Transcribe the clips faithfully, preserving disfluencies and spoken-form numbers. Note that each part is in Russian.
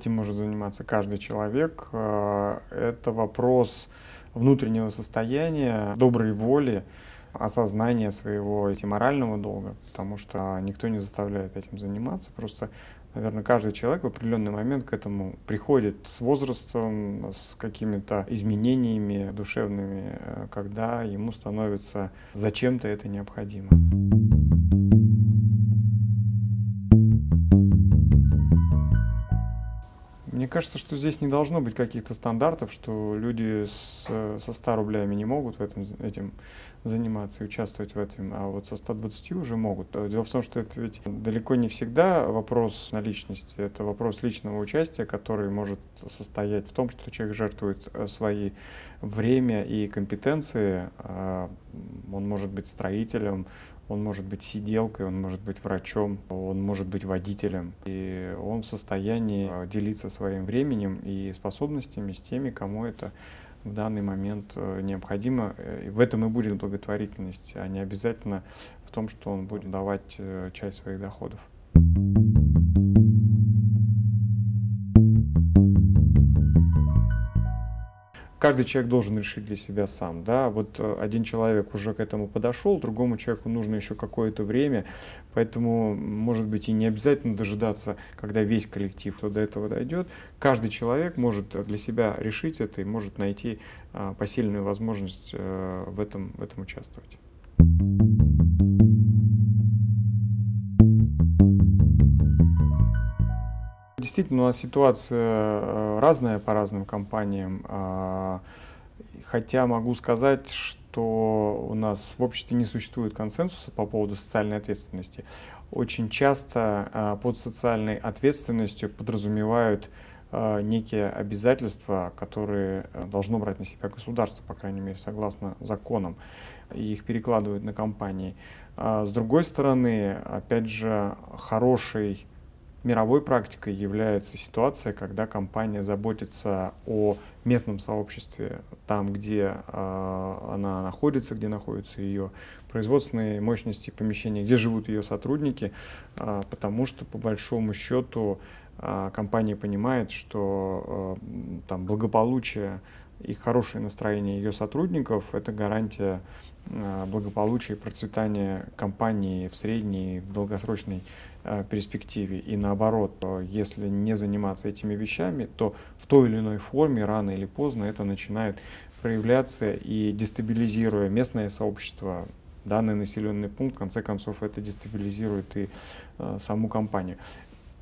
этим может заниматься каждый человек. Это вопрос внутреннего состояния, доброй воли, осознания своего морального долга, потому что никто не заставляет этим заниматься. Просто, наверное, каждый человек в определенный момент к этому приходит с возрастом, с какими-то изменениями душевными, когда ему становится зачем-то это необходимо. Мне кажется, что здесь не должно быть каких-то стандартов, что люди с, со ста рублями не могут в этом, этим заниматься и участвовать в этом, а вот со ста двадцатью уже могут. Дело в том, что это ведь далеко не всегда вопрос наличности, это вопрос личного участия, который может состоять в том, что человек жертвует свои время и компетенции, он может быть строителем, он может быть сиделкой, он может быть врачом, он может быть водителем. И он в состоянии делиться своим временем и способностями с теми, кому это в данный момент необходимо. И в этом и будет благотворительность, а не обязательно в том, что он будет давать часть своих доходов. Каждый человек должен решить для себя сам, да, вот один человек уже к этому подошел, другому человеку нужно еще какое-то время, поэтому, может быть, и не обязательно дожидаться, когда весь коллектив до этого дойдет. Каждый человек может для себя решить это и может найти а, посильную возможность а, в этом, в этом участвовать. Действительно, у нас ситуация разная по разным компаниям, хотя могу сказать, что у нас в обществе не существует консенсуса по поводу социальной ответственности. Очень часто под социальной ответственностью подразумевают некие обязательства, которые должно брать на себя государство, по крайней мере, согласно законам, и их перекладывают на компании. С другой стороны, опять же, хороший мировой практикой является ситуация, когда компания заботится о местном сообществе, там, где э, она находится, где находятся ее производственные мощности, помещения, где живут ее сотрудники, э, потому что, по большому счету, э, компания понимает, что э, там, благополучие и хорошее настроение ее сотрудников – это гарантия э, благополучия и процветания компании в средней и в долгосрочной перспективе. И наоборот, если не заниматься этими вещами, то в той или иной форме рано или поздно это начинает проявляться и дестабилизируя местное сообщество, данный населенный пункт, в конце концов, это дестабилизирует и э, саму компанию.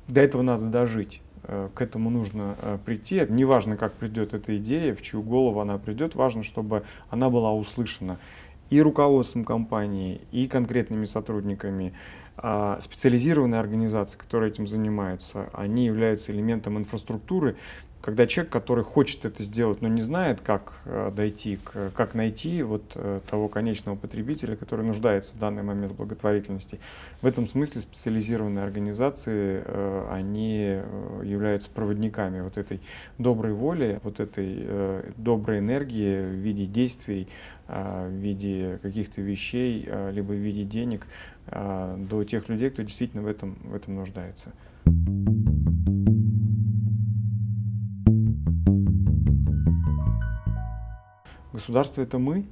До этого надо дожить. К этому нужно прийти. Неважно, как придет эта идея, в чью голову она придет, важно, чтобы она была услышана и руководством компании, и конкретными сотрудниками. Специализированные организации, которые этим занимаются, они являются элементом инфраструктуры, когда человек, который хочет это сделать, но не знает, как дойти, как найти вот того конечного потребителя, который нуждается в данный момент в благотворительности. В этом смысле специализированные организации, они являются проводниками вот этой доброй воли, вот этой доброй энергии в виде действий, в виде каких-то вещей, либо в виде денег до тех людей, кто действительно в этом, в этом нуждается. Государство — это мы.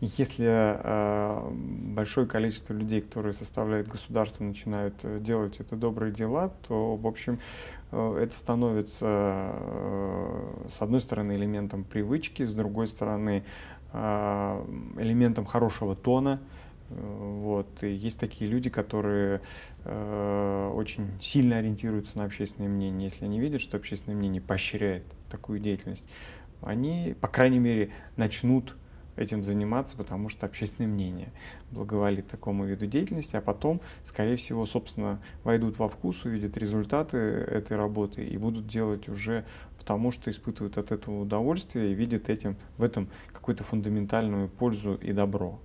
Если э, большое количество людей, которые составляют государство, начинают делать это добрые дела, то, в общем, э, это становится, э, с одной стороны, элементом привычки, с другой стороны, э, элементом хорошего тона. Вот. И есть такие люди, которые э, очень сильно ориентируются на общественное мнение. Если они видят, что общественное мнение поощряет такую деятельность, они, по крайней мере, начнут этим заниматься, потому что общественное мнение благоволит такому виду деятельности, а потом, скорее всего, собственно, войдут во вкус, увидят результаты этой работы и будут делать уже потому, что испытывают от этого удовольствие и видят этим, в этом какую-то фундаментальную пользу и добро.